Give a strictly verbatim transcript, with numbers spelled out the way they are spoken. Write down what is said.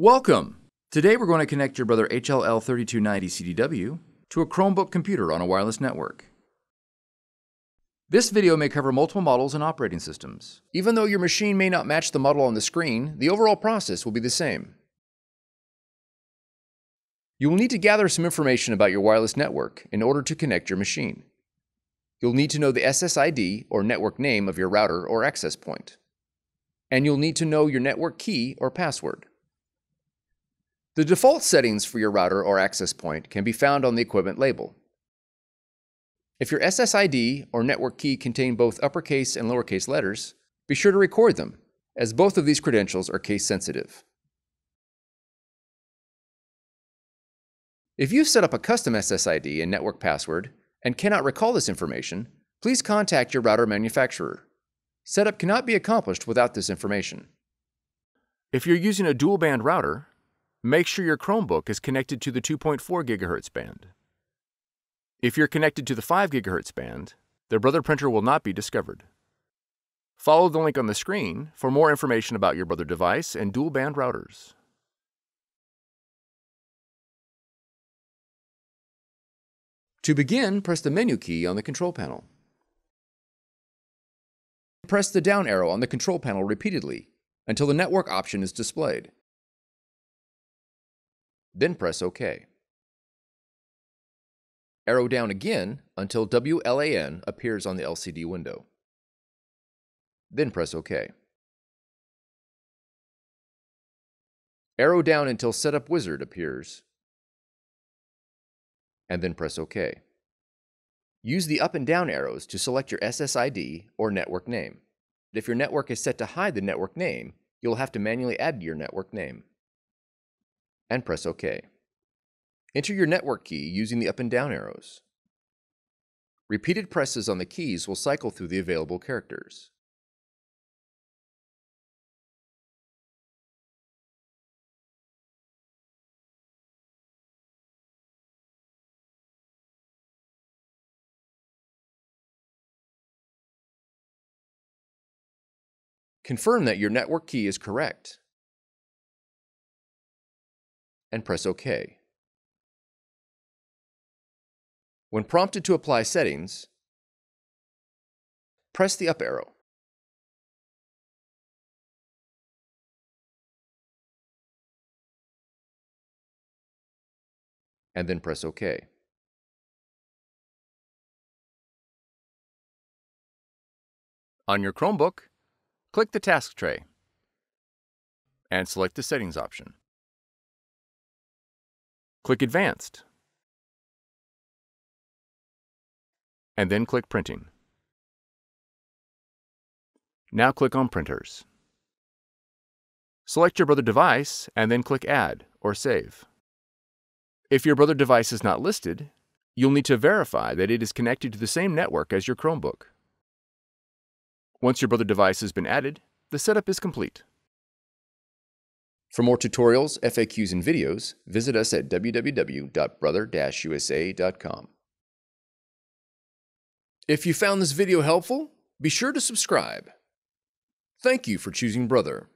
Welcome! Today we're going to connect your Brother H L L thirty-two ninety C D W to a Chromebook computer on a wireless network. This video may cover multiple models and operating systems. Even though your machine may not match the model on the screen, the overall process will be the same. You will need to gather some information about your wireless network in order to connect your machine. You'll need to know the S S I D or network name of your router or access point. And you'll need to know your network key or password. The default settings for your router or access point can be found on the equipment label. If your S S I D or network key contain both uppercase and lowercase letters, be sure to record them, as both of these credentials are case sensitive. If you've set up a custom S S I D and network password and cannot recall this information, please contact your router manufacturer. Setup cannot be accomplished without this information. If you're using a dual-band router, make sure your Chromebook is connected to the two point four gigahertz band. If you're connected to the five gigahertz band, the Brother printer will not be discovered. Follow the link on the screen for more information about your Brother device and dual-band routers. To begin, press the menu key on the control panel. Press the down arrow on the control panel repeatedly until the network option is displayed. Then press OK. Arrow down again until W LAN appears on the L C D window. Then press OK. Arrow down until Setup Wizard appears, and then press OK. Use the up and down arrows to select your S S I D or network name. If your network is set to hide the network name, you'll have to manually add your network name. And press OK. Enter your network key using the up and down arrows. Repeated presses on the keys will cycle through the available characters. Confirm that your network key is correct, and press OK. When prompted to apply settings, press the up arrow. And then press OK. On your Chromebook, click the task tray and select the settings option. Click Advanced, and then click Printing. Now click on Printers. Select your Brother device and then click Add or Save. If your Brother device is not listed, you'll need to verify that it is connected to the same network as your Chromebook. Once your Brother device has been added, the setup is complete. For more tutorials, F A Qs, and videos, visit us at w w w dot brother dash u s a dot com. If you found this video helpful, be sure to subscribe. Thank you for choosing Brother.